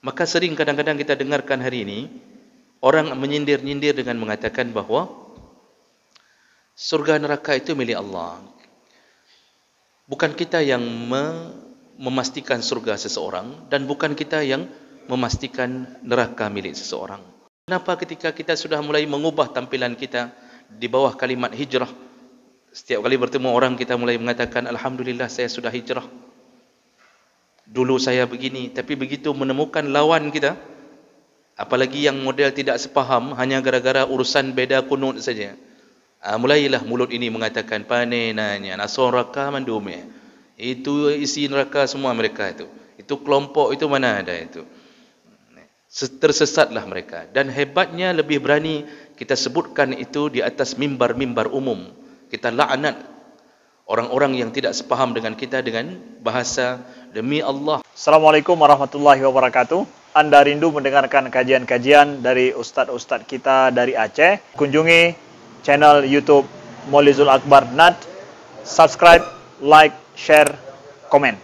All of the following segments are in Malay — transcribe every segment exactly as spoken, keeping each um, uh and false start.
Maka sering kadang-kadang kita dengarkan hari ini orang menyindir-nyindir dengan mengatakan bahawa surga neraka itu milik Allah. Bukan kita yang me memastikan surga seseorang dan bukan kita yang memastikan neraka milik seseorang. Kenapa ketika kita sudah mulai mengubah tampilan kita di bawah kalimat hijrah, setiap kali bertemu orang kita mulai mengatakan alhamdulillah saya sudah hijrah. Dulu saya begini, tapi begitu menemukan lawan kita, apalagi yang model tidak sepaham, hanya gara-gara urusan beda kunut saja. Ha, mulailah mulut ini mengatakan panenanya, nasoraka mandume. Itu isi neraka semua mereka itu. Itu kelompok itu mana ada itu. Tersesatlah mereka. Dan hebatnya lebih berani kita sebutkan itu di atas mimbar-mimbar umum. Kita laknat orang-orang yang tidak sepaham dengan kita dengan bahasa demi Allah. Assalamualaikum warahmatullahi wabarakatuh. Anda rindu mendengarkan kajian-kajian dari ustaz-ustaz kita dari Aceh? Kunjungi channel YouTube Maulizul Akbar N A D. Subscribe, like, share, komen.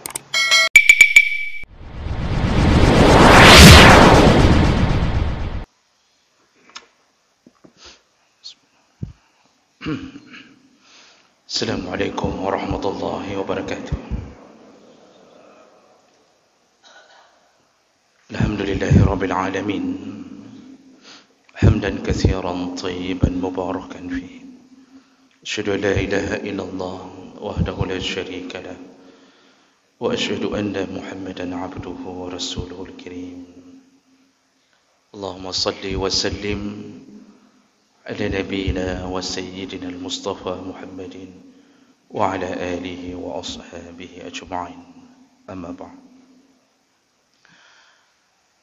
Assalamualaikum warahmatullahi wabarakatuh. Alhamdulillahi rabbil alamin. Hamdan katsiran thayyiban mubarakan fihi. Asyhadu an la ilaha illallah wahdahu la syarika lah. Wa asyhadu anna Muhammadan abduhu wa rasuluhul karim. Allahumma salli wa sallim ala nabiyyina wa sayyidina al-Mustafa Muhammadin wa ala alihi wa ashabihi ajma'in. Amma ba'd.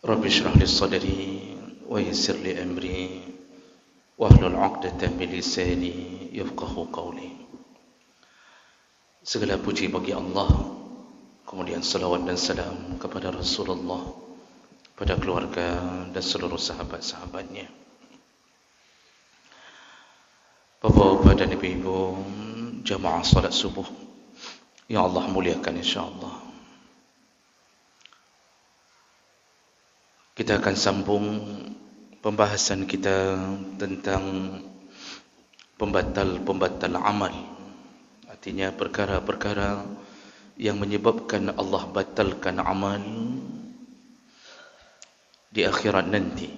Rabbi shrah li sadri wa yassir li amri wa hlul 'uqdatan min lisani yafqahu qawli. Segala puji bagi Allah, kemudian salawat dan salam kepada Rasulullah, pada keluarga dan seluruh sahabat-sahabatnya. Bapak-bapak dan ibu-ibu jamaah salat subuh yang Allah muliakan, insya-Allah. Kita akan sambung pembahasan kita tentang pembatal-pembatal amal. Artinya perkara-perkara yang menyebabkan Allah batalkan amal di akhirat nanti.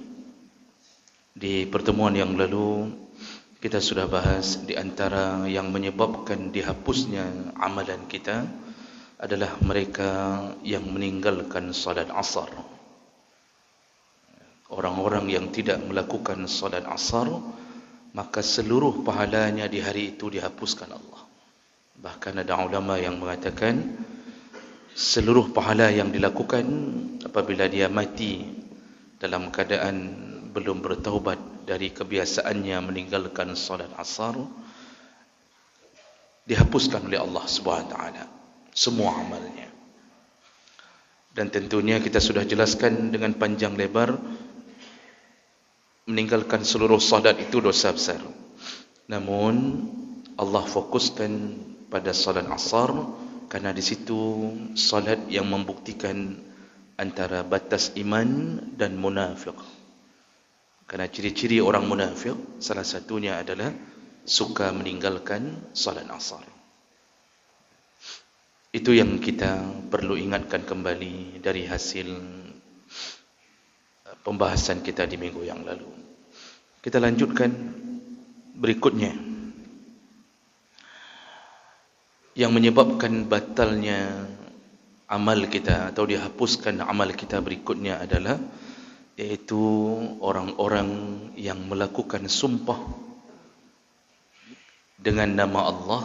Di pertemuan yang lalu kita sudah bahas di antara yang menyebabkan dihapusnya amalan kita adalah mereka yang meninggalkan salat asar. Orang-orang yang tidak melakukan salat asar, maka seluruh pahalanya di hari itu dihapuskan Allah. Bahkan ada ulama yang mengatakan seluruh pahala yang dilakukan apabila dia mati dalam keadaan belum bertaubat dari kebiasaannya meninggalkan salat asar, dihapuskan oleh Allah Subhanahu wa taala semua amalnya. Dan tentunya kita sudah jelaskan dengan panjang lebar meninggalkan seluruh salat itu dosa besar. Namun Allah fokuskan pada salat asar karena di situ salat yang membuktikan antara batas iman dan munafik. Karena ciri-ciri orang munafik salah satunya adalah suka meninggalkan salat asar. Itu yang kita perlu ingatkan kembali dari hasil pembahasan kita di minggu yang lalu. Kita lanjutkan berikutnya. Yang menyebabkan batalnya amal kita atau dihapuskan amal kita berikutnya adalah iaitu orang-orang yang melakukan sumpah dengan nama Allah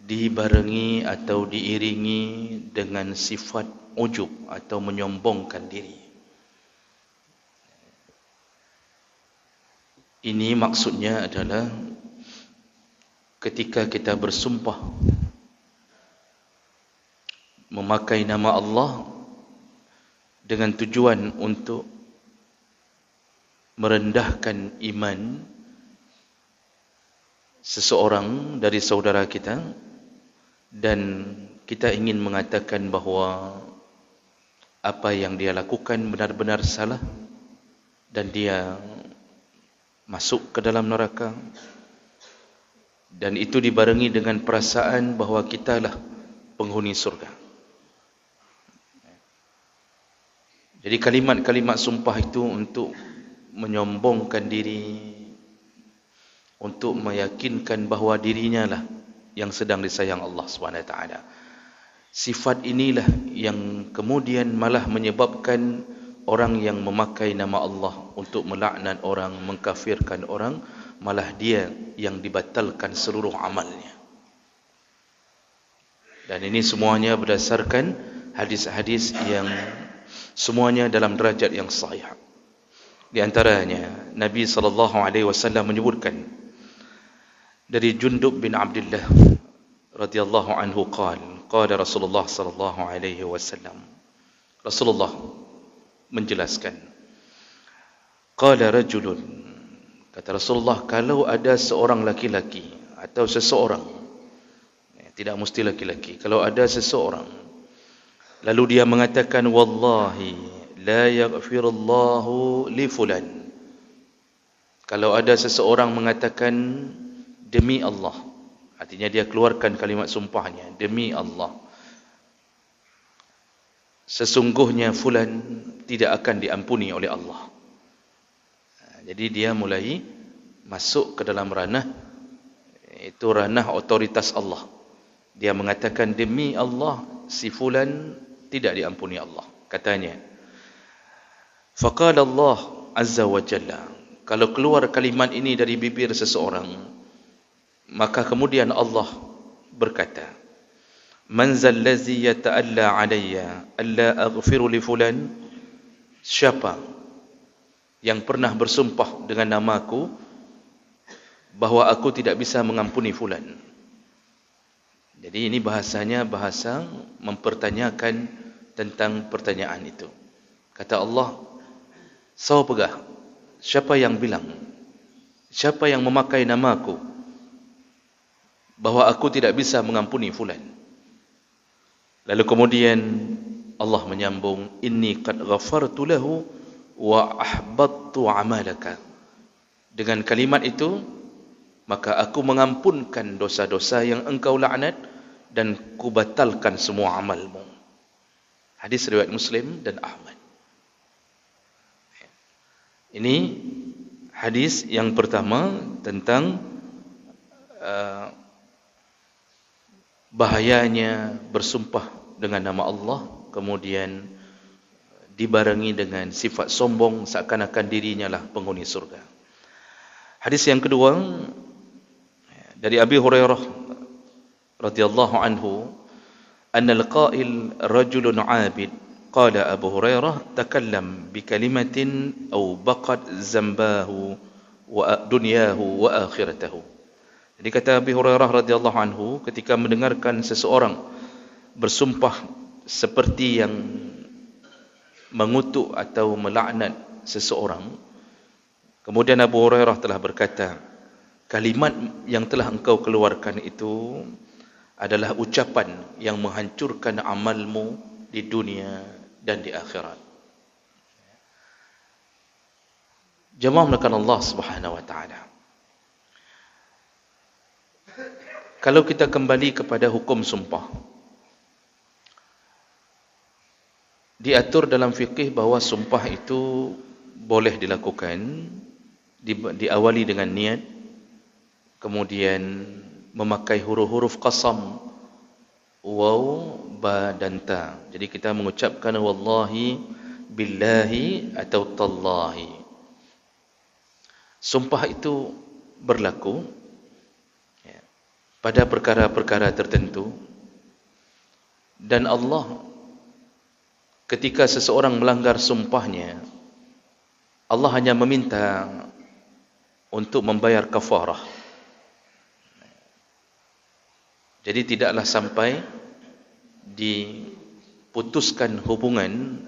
dibarengi atau diiringi dengan sifat ujub atau menyombongkan diri. Ini maksudnya adalah ketika kita bersumpah memakai nama Allah dengan tujuan untuk merendahkan iman seseorang dari saudara kita, dan kita ingin mengatakan bahawa apa yang dia lakukan benar-benar salah dan dia masuk ke dalam neraka, dan itu dibarengi dengan perasaan bahawa kitalah penghuni surga. Jadi kalimat-kalimat sumpah itu untuk menyombongkan diri, untuk meyakinkan bahawa dirinya lah yang sedang disayang Allah subhanahu wa taala. Sifat inilah yang kemudian malah menyebabkan orang yang memakai nama Allah untuk melaknat orang, mengkafirkan orang, malah dia yang dibatalkan seluruh amalnya. Dan ini semuanya berdasarkan hadis-hadis yang semuanya dalam derajat yang sahih. Di antaranya Nabi sallallahu alaihi wasallam menyebutkan dari Jundub bin Abdullah radhiyallahu anhu qala qala Rasulullah sallallahu alaihi wasallam, Rasulullah menjelaskan, qala rajulun, kata Rasulullah, kalau ada seorang laki-laki atau seseorang, tidak mesti laki-laki, kalau ada seseorang lalu dia mengatakan wallahi la yaghfirullahu li fulan, kalau ada seseorang mengatakan demi Allah, artinya dia keluarkan kalimat sumpahnya, demi Allah, sesungguhnya fulan tidak akan diampuni oleh Allah. Jadi dia mulai masuk ke dalam ranah, itu ranah otoritas Allah. Dia mengatakan demi Allah, si fulan tidak diampuni Allah, katanya. Faqala Allah azza wa jalla, kalau keluar kalimat ini dari bibir seseorang, maka kemudian Allah berkata, man zallazi yata'alla alayya alla aghfiru li fulan, siapa yang pernah bersumpah dengan namaku bahawa aku tidak bisa mengampuni fulan. Jadi ini bahasanya bahasa mempertanyakan tentang pertanyaan itu. Kata Allah, sawabah, siapa yang bilang, siapa yang memakai namaku bahawa aku tidak bisa mengampuni fulan. Lalu kemudian Allah menyambung, inni qad ghafartu lahu wa ahbattu amalaka. Dengan kalimat itu, maka aku mengampunkan dosa-dosa yang engkau laknat dan kubatalkan semua amalmu. Hadis riwayat Muslim dan Ahmad. Ini hadis yang pertama tentang uh, bahayanya bersumpah dengan nama Allah, kemudian dibarengi dengan sifat sombong seakan-akan dirinya lah penghuni surga. Hadis yang kedua dari Abi Hurairah radhiyallahu anhu, annal qa'il rajulun 'abid, qala Abu Hurairah, takallam bi kalimatin aw baqat zambahu wa dunyahu wa akhiratahu. Dikata Abi Hurairah radhiyallahu anhu, ketika mendengarkan seseorang bersumpah seperti yang mengutuk atau melaknat seseorang, kemudian Abu Hurairah telah berkata, kalimat yang telah engkau keluarkan itu adalah ucapan yang menghancurkan amalmu di dunia dan di akhirat. Jemaah melakukan Allah subhanahu wa ta'ala, kalau kita kembali kepada hukum sumpah, diatur dalam fikih bahawa sumpah itu boleh dilakukan, diawali dengan niat, kemudian memakai huruf-huruf qasam, waw, ba dan ta. Jadi kita mengucapkan wallahi, billahi atau tallahi. Sumpah itu berlaku pada perkara-perkara tertentu, dan Allah ketika seseorang melanggar sumpahnya, Allah hanya meminta untuk membayar kafarah. Jadi tidaklah sampai diputuskan hubungan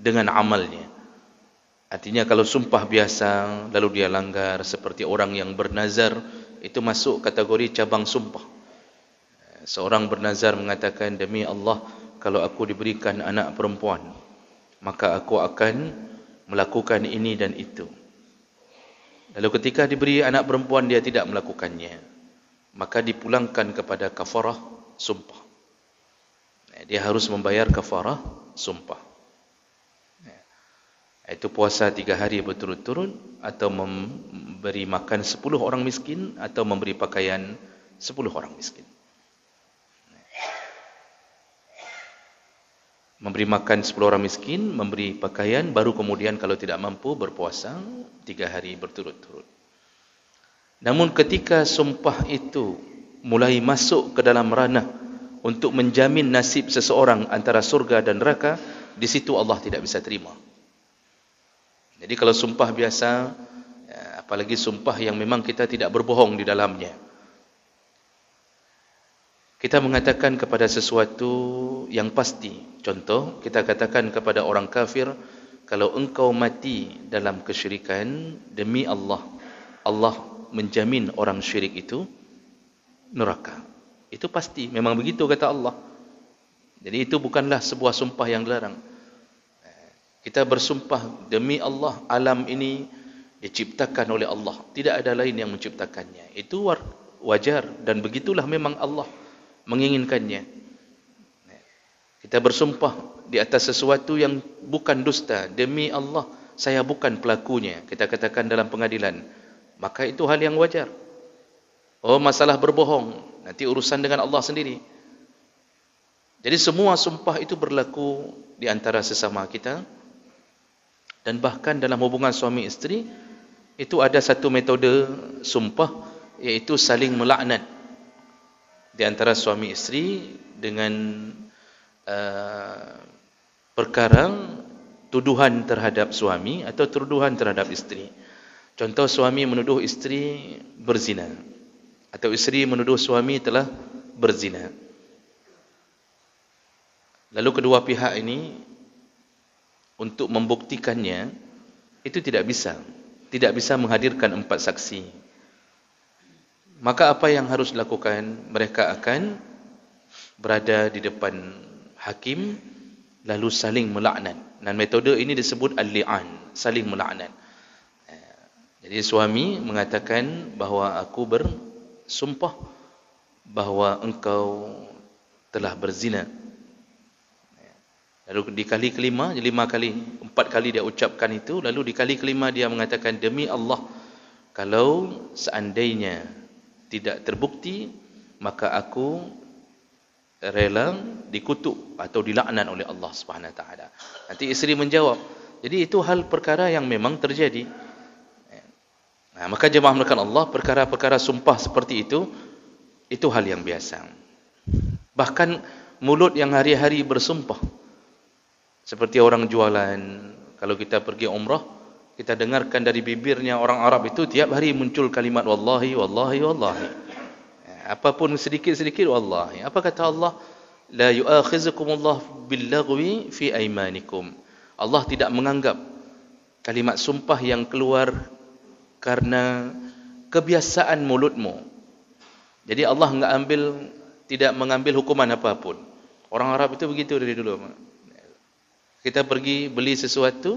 dengan amalnya. Artinya kalau sumpah biasa lalu dia langgar, seperti orang yang bernazar, itu masuk kategori cabang sumpah. Seorang bernazar mengatakan demi Allah kalau aku diberikan anak perempuan, maka aku akan melakukan ini dan itu. Lalu ketika diberi anak perempuan dia tidak melakukannya, maka dipulangkan kepada kafarah sumpah. Dia harus membayar kafarah sumpah. Itu puasa tiga hari berturut-turut, atau memberi makan sepuluh orang miskin, atau memberi pakaian sepuluh orang miskin. Memberi makan sepuluh orang miskin, memberi pakaian, baru kemudian kalau tidak mampu berpuasa tiga hari berturut-turut. Namun ketika sumpah itu mulai masuk ke dalam ranah untuk menjamin nasib seseorang antara surga dan neraka, di situ Allah tidak bisa terima. Jadi kalau sumpah biasa, apalagi sumpah yang memang kita tidak berbohong di dalamnya, kita mengatakan kepada sesuatu yang pasti. Contoh, kita katakan kepada orang kafir, kalau engkau mati dalam kesyirikan, demi Allah, Allah menjamin orang syirik itu neraka. Itu pasti, memang begitu kata Allah. Jadi itu bukanlah sebuah sumpah yang dilarang. Kita bersumpah demi Allah, alam ini diciptakan oleh Allah, tidak ada lain yang menciptakannya. Itu wajar dan begitulah memang Allah menginginkannya. Kita bersumpah di atas sesuatu yang bukan dusta, demi Allah saya bukan pelakunya, kita katakan dalam pengadilan, maka itu hal yang wajar. Oh, masalah berbohong, nanti urusan dengan Allah sendiri. Jadi semua sumpah itu berlaku di antara sesama kita. Dan bahkan dalam hubungan suami isteri, itu ada satu metode sumpah, yaitu saling melaknat di antara suami isteri dengan uh, perkara tuduhan terhadap suami atau tuduhan terhadap isteri. Contoh, suami menuduh isteri berzina, atau isteri menuduh suami telah berzina. Lalu kedua pihak ini untuk membuktikannya itu tidak bisa tidak bisa menghadirkan empat saksi. Maka apa yang harus dilakukan? Mereka akan berada di depan hakim lalu saling melaknat. Dan metode ini disebut al-li'an, saling melaknat. Jadi suami mengatakan bahawa aku bersumpah bahawa engkau telah berzina. Lalu dikali kelima, lima kali, empat kali dia ucapkan itu. Lalu dikali kelima dia mengatakan, demi Allah, kalau seandainya tidak terbukti, maka aku rela dikutuk atau dilaknat oleh Allah Subhanahu Wa Taala. Nanti isteri menjawab. Jadi itu hal perkara yang memang terjadi. Nah, maka jemaah melakukan Allah, perkara-perkara sumpah seperti itu, itu hal yang biasa. Bahkan mulut yang hari-hari bersumpah, seperti orang jualan, kalau kita pergi umrah, kita dengarkan dari bibirnya orang Arab itu tiap hari muncul kalimat wallahi, wallahi, wallahi. Apapun sedikit-sedikit wallahi. Apa kata Allah? La yu'akhizukumullah billaghwi fi aymanikum. Allah tidak menganggap kalimat sumpah yang keluar karena kebiasaan mulutmu. Jadi Allah enggak ambil, tidak mengambil hukuman apapun. Orang Arab itu begitu dari dulu. Kita pergi beli sesuatu,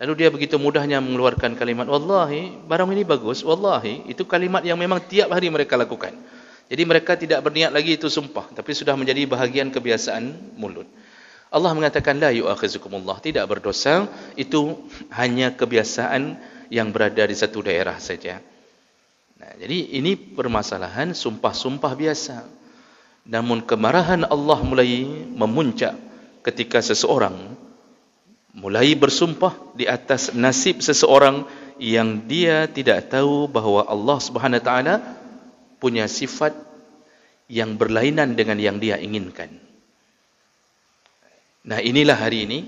lalu dia begitu mudahnya mengeluarkan kalimat wallahi, barang ini bagus, wallahi. Itu kalimat yang memang tiap hari mereka lakukan. Jadi mereka tidak berniat lagi itu sumpah, tapi sudah menjadi bahagian kebiasaan mulut. Allah mengatakan la yu'akhizukumullah, tidak berdosa, itu hanya kebiasaan yang berada di satu daerah saja. Nah, jadi ini permasalahan sumpah-sumpah biasa. Namun kemarahan Allah mulai memuncak ketika seseorang mulai bersumpah di atas nasib seseorang yang dia tidak tahu bahawa Allah Subhanahu Wa Taala punya sifat yang berlainan dengan yang dia inginkan. Nah, inilah hari ini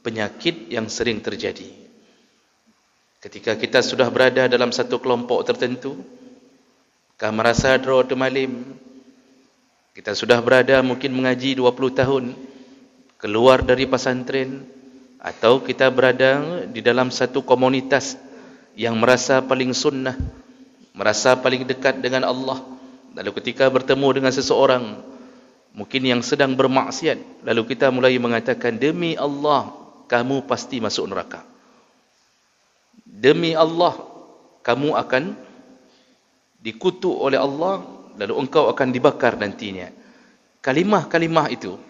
penyakit yang sering terjadi. Ketika kita sudah berada dalam satu kelompok tertentu, kamarasa dro temalim, kita sudah berada mungkin mengaji dua puluh tahun, keluar dari pesantren, atau kita berada di dalam satu komunitas yang merasa paling sunnah, merasa paling dekat dengan Allah. Lalu ketika bertemu dengan seseorang mungkin yang sedang bermaksiat, lalu kita mulai mengatakan, demi Allah, kamu pasti masuk neraka. Demi Allah, kamu akan dikutuk oleh Allah, lalu engkau akan dibakar nantinya. Kalimah-kalimah itu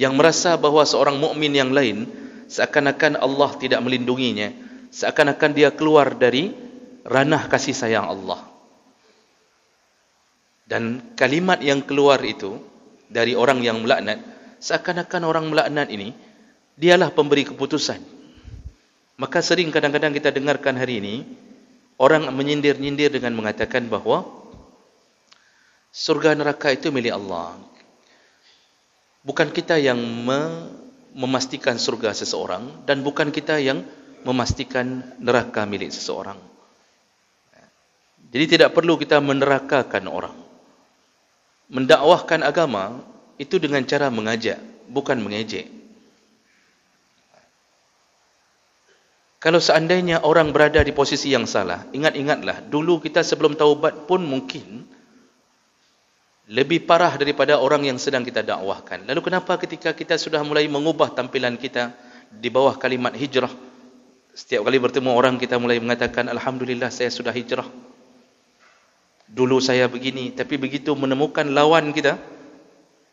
yang merasa bahawa seorang mukmin yang lain seakan-akan Allah tidak melindunginya, seakan-akan dia keluar dari ranah kasih sayang Allah. Dan kalimat yang keluar itu dari orang yang melaknat, seakan-akan orang melaknat ini dialah pemberi keputusan. Maka sering kadang-kadang kita dengarkan hari ini orang menyindir-nyindir dengan mengatakan bahawa surga neraka itu milik Allah. Bukan kita yang memastikan surga seseorang, dan bukan kita yang memastikan neraka milik seseorang. Jadi tidak perlu kita menerakakan orang. Mendakwahkan agama itu dengan cara mengajak, bukan mengejek. Kalau seandainya orang berada di posisi yang salah, ingat-ingatlah, dulu kita sebelum taubat pun mungkin lebih parah daripada orang yang sedang kita dakwahkan. Lalu kenapa ketika kita sudah mulai mengubah tampilan kita di bawah kalimat hijrah, setiap kali bertemu orang kita mulai mengatakan, Alhamdulillah saya sudah hijrah. Dulu saya begini, tapi begitu menemukan lawan kita,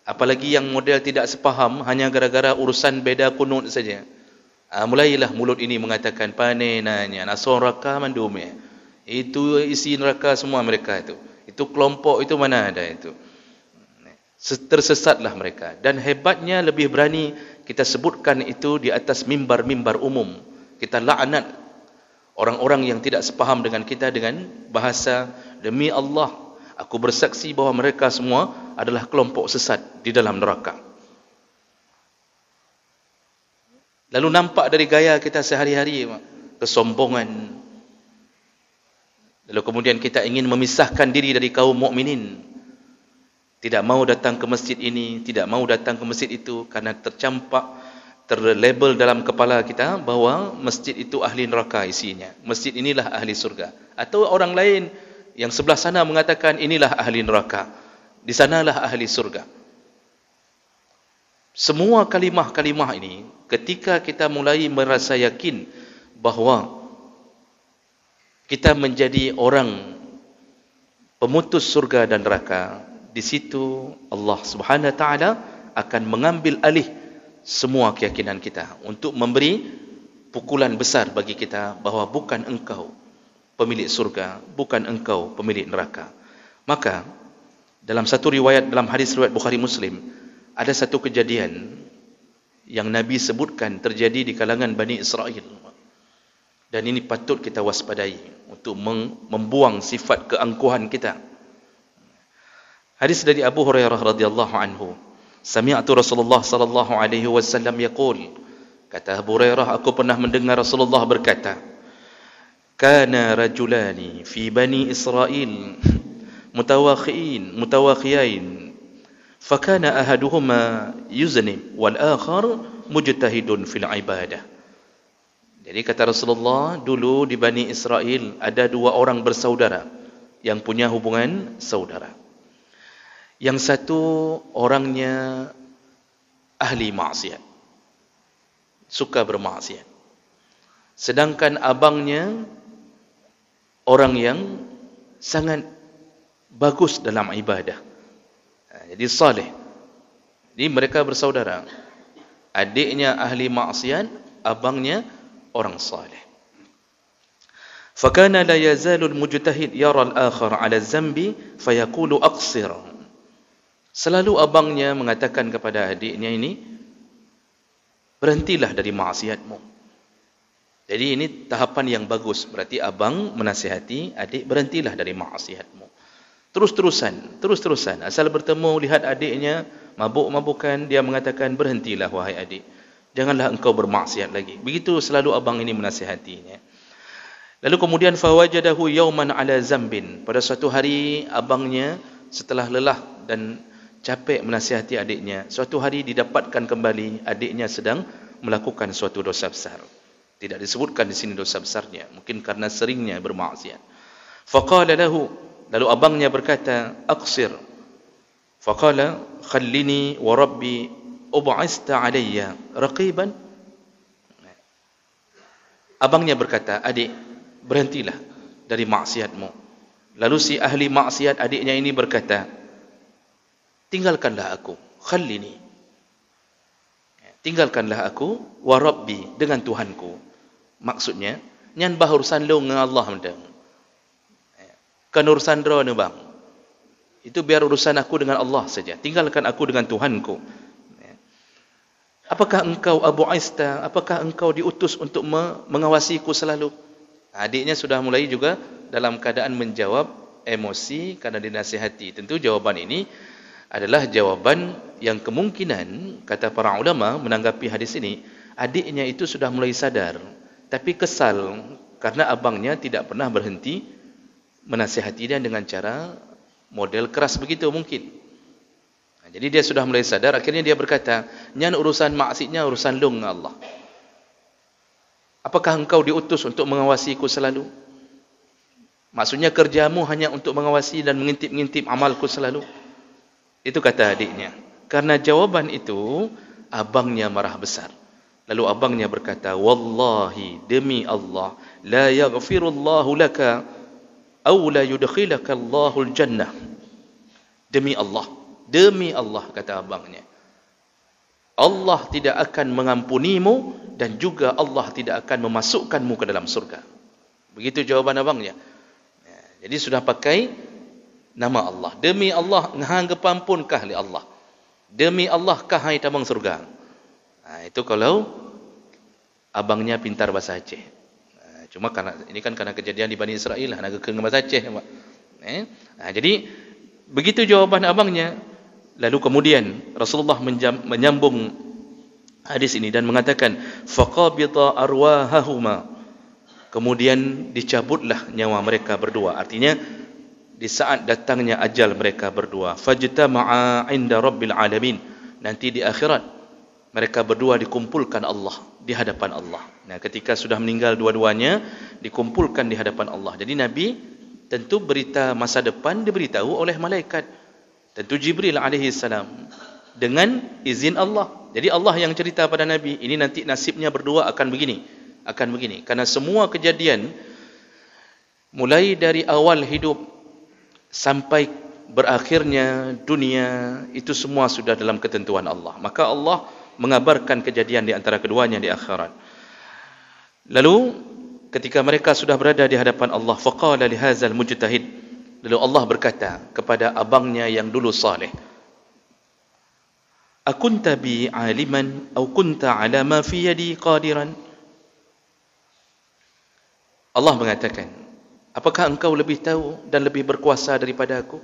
apalagi yang model tidak sepaham, hanya gara-gara urusan beda kunut saja, ha, mulailah mulut ini mengatakan, panenanya, nasoraka mandumnya, itu isi neraka semua mereka itu, itu kelompok itu mana ada itu. Tersesatlah mereka. Dan hebatnya lebih berani kita sebutkan itu di atas mimbar-mimbar umum. Kita laknat orang-orang yang tidak sepaham dengan kita dengan bahasa, demi Allah, aku bersaksi bahawa mereka semua adalah kelompok sesat di dalam neraka. Lalu nampak dari gaya kita sehari-hari, kesombongan. Lalu kemudian kita ingin memisahkan diri dari kaum mukminin. Tidak mau datang ke masjid ini, tidak mau datang ke masjid itu, karena tercampak, terlabel dalam kepala kita bahawa masjid itu ahli neraka isinya. Masjid inilah ahli surga. Atau orang lain yang sebelah sana mengatakan inilah ahli neraka, di sanalah ahli surga. Semua kalimah-kalimah ini, ketika kita mulai merasa yakin bahawa kita menjadi orang pemutus surga dan neraka, di situ Allah Subhanahu Wa Taala akan mengambil alih semua keyakinan kita untuk memberi pukulan besar bagi kita bahawa bukan engkau pemilik surga, bukan engkau pemilik neraka. Maka dalam satu riwayat, dalam hadis riwayat Bukhari Muslim, ada satu kejadian yang Nabi sebutkan terjadi di kalangan Bani Israel, dan ini patut kita waspadai untuk membuang sifat keangkuhan kita. Hadis dari Abu Hurairah radhiyallahu anhu, sami'tu Rasulullah sallallahu alaihi wasallam yaqul, kata Abu Hurairah, aku pernah mendengar Rasulullah berkata, kana rajulani fi Bani Israel mutawakhiin mutawakhiyain, fakana ahaduhuma yuznib wal akhar mujtahidun fil ibadah. Jadi kata Rasulullah, dulu di Bani Israel ada dua orang bersaudara yang punya hubungan saudara. Yang satu orangnya ahli maksiat, suka bermaksiat. Sedangkan abangnya orang yang sangat bagus dalam ibadah, jadi saleh. Jadi mereka bersaudara. Adiknya ahli maksiat, abangnya orang saleh. Fakana la yazalul mujtahid yara al-akhar ala zambi fayaqulu aqsir. Selalu abangnya mengatakan kepada adiknya ini, berhentilah dari maksiatmu. Jadi ini tahapan yang bagus, berarti abang menasihati adik, berhentilah dari maksiatmu. Terus-terusan, terus-terusan, asal bertemu lihat adiknya mabuk-mabukan, dia mengatakan, berhentilah wahai adik, janganlah engkau bermaksiat lagi. Begitu selalu abang ini menasihatinya. Lalu kemudian fawajadahu yauman ala zambin. Pada suatu hari abangnya setelah lelah dan capek menasihati adiknya, suatu hari didapatkan kembali adiknya sedang melakukan suatu dosa besar. Tidak disebutkan di sini dosa besarnya, mungkin karena seringnya bermaksiat. Faqala lahu, lalu abangnya berkata, aqsir. Faqala khallini wa rabbi ub'asta alayya raqiban. Abangnya berkata, adik, berhentilah dari maksiatmu. Lalu si ahli maksiat adiknya ini berkata, tinggalkanlah aku, khallini, tinggalkanlah aku, wa rabbi, dengan Tuhanku. Maksudnya, nyan bahurusan lo dengan Allah mendang. Kan urusan roh ni bang. Itu biar urusan aku dengan Allah saja. Tinggalkan aku dengan Tuhanku. Apakah engkau Abu Aista? Apakah engkau diutus untuk mengawasiku selalu? Adiknya sudah mulai juga dalam keadaan menjawab emosi karena dinasihati. Tentu jawaban ini adalah jawaban yang kemungkinan, kata para ulama menanggapi hadis ini, adiknya itu sudah mulai sadar, tapi kesal karena abangnya tidak pernah berhenti menasihati dia dengan cara model keras begitu mungkin. Nah, jadi dia sudah mulai sadar, akhirnya dia berkata, nyan urusan maksiatnya urusan lu dengan Allah. Apakah engkau diutus untuk mengawasiku selalu? Maksudnya kerjamu hanya untuk mengawasi dan mengintip-ngintip amalku selalu. Itu kata adiknya. Karena jawaban itu, abangnya marah besar. Lalu abangnya berkata, wallahi, demi Allah, la yaghfirullahu laka, aw la yudkhilaka Allahul jannah. Demi Allah, demi Allah, kata abangnya, Allah tidak akan mengampunimu, dan juga Allah tidak akan memasukkanmu ke dalam surga. Begitu jawaban abangnya. Jadi sudah pakai nama Allah. Demi Allah, nganggepan pun kah li Allah. Demi Allah kah hai tabang surga. Nah, itu kalau abangnya pintar bahasa Aceh. Nah, cuma karena ini kan karena kejadian di Bani Israel lah, nak kekeng bahasa Aceh. Eh? Nah, jadi begitu jawaban abangnya. Lalu kemudian Rasulullah menjam, menyambung hadis ini dan mengatakan, faqabita arwahahuma. Kemudian dicabutlah nyawa mereka berdua. Artinya di saat datangnya ajal mereka berdua, fajtama'a 'inda rabbil alamin, nanti di akhirat mereka berdua dikumpulkan Allah di hadapan Allah. Nah, ketika sudah meninggal dua-duanya dikumpulkan di hadapan Allah. Jadi Nabi tentu berita masa depan diberitahu oleh malaikat, tentu Jibril alaihi salam, dengan izin Allah. Jadi Allah yang cerita pada Nabi, ini nanti nasibnya berdua akan begini, akan begini. Karena semua kejadian mulai dari awal hidup sampai berakhirnya dunia, itu semua sudah dalam ketentuan Allah. Maka Allah mengabarkan kejadian di antara keduanya di akhirat. Lalu ketika mereka sudah berada di hadapan Allah, faqala li hadzal mujtahid, lalu Allah berkata kepada abangnya yang dulu saleh, akunta bi aliman aw kunta ala ma fi yadi qadiran. Allah mengatakan, apakah engkau lebih tahu dan lebih berkuasa daripada aku?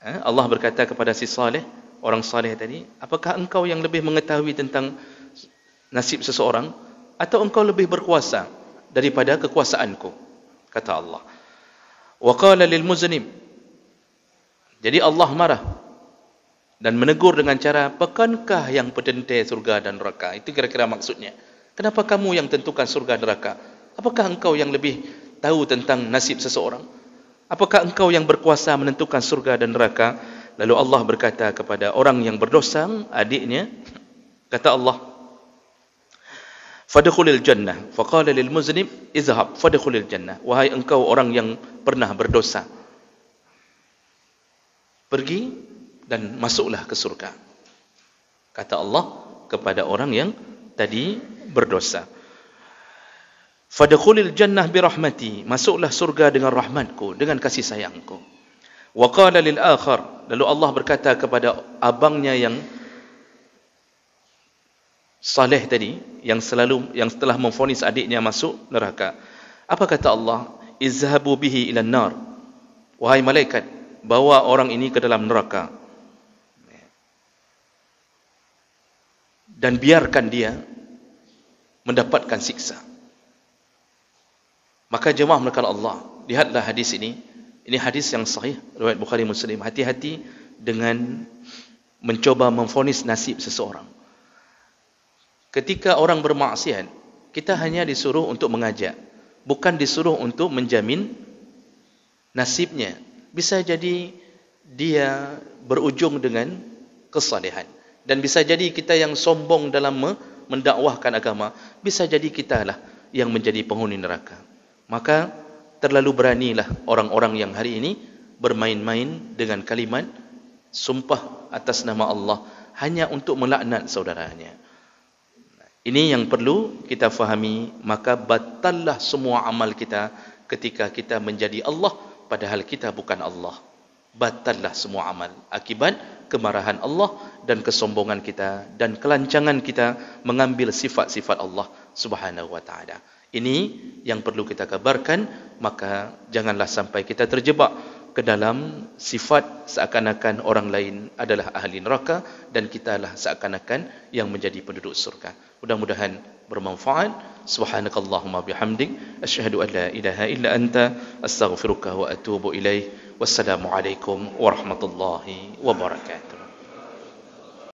Ha? Allah berkata kepada si saleh, orang saleh tadi, apakah engkau yang lebih mengetahui tentang nasib seseorang? Atau engkau lebih berkuasa daripada kekuasaanku? Kata Allah. Wa qala lil muznim. Jadi Allah marah dan menegur dengan cara, bukankah yang pententai surga dan neraka? Itu kira-kira maksudnya. Kenapa kamu yang tentukan surga dan neraka? Apakah engkau yang lebih tahu tentang nasib seseorang? Apakah engkau yang berkuasa menentukan surga dan neraka? Lalu Allah berkata kepada orang yang berdosa, adiknya, kata Allah, fadkhulil jannah. Faqala lil muzlim, izhab fadkhulil jannah. Wahai engkau orang yang pernah berdosa, pergi dan masuklah ke surga. Kata Allah kepada orang yang tadi berdosa. Fadkhulil jannah birahmati, masuklah surga dengan rahmatku, dengan kasih sayangku. Wa qala lil akhar, lalu Allah berkata kepada abangnya yang saleh tadi, yang selalu yang telah memvonis adiknya masuk neraka, apa kata Allah? Izhabu bihi ila nar, wahai malaikat, bawa orang ini ke dalam neraka dan biarkan dia mendapatkan siksa. Maka jemaah melakukan Allah, lihatlah hadis ini. Ini hadis yang sahih, riwayat Bukhari Muslim. Hati-hati dengan mencoba memvonis nasib seseorang. Ketika orang bermaksiat, kita hanya disuruh untuk mengajak, bukan disuruh untuk menjamin nasibnya. Bisa jadi dia berujung dengan kesalehan. Dan bisa jadi kita yang sombong dalam mendakwahkan agama, bisa jadi kitalah yang menjadi penghuni neraka. Maka terlalu beranilah orang-orang yang hari ini bermain-main dengan kalimat sumpah atas nama Allah hanya untuk melaknat saudaranya. Ini yang perlu kita fahami. Maka batallah semua amal kita ketika kita menjadi Allah padahal kita bukan Allah. Batallah semua amal akibat kemarahan Allah dan kesombongan kita dan kelancangan kita mengambil sifat-sifat Allah Subhanahu wa ta'ala. Ini yang perlu kita kabarkan. Maka janganlah sampai kita terjebak ke dalam sifat seakan-akan orang lain adalah ahli neraka dan kitalah seakan-akan yang menjadi penduduk surga. Mudah-mudahan bermanfaat. Subhanakallahumma bihamdik asyhadu an la ilaha illa anta astaghfiruka wa atubu ilaih. Wassalamualaikum warahmatullahi wabarakatuh.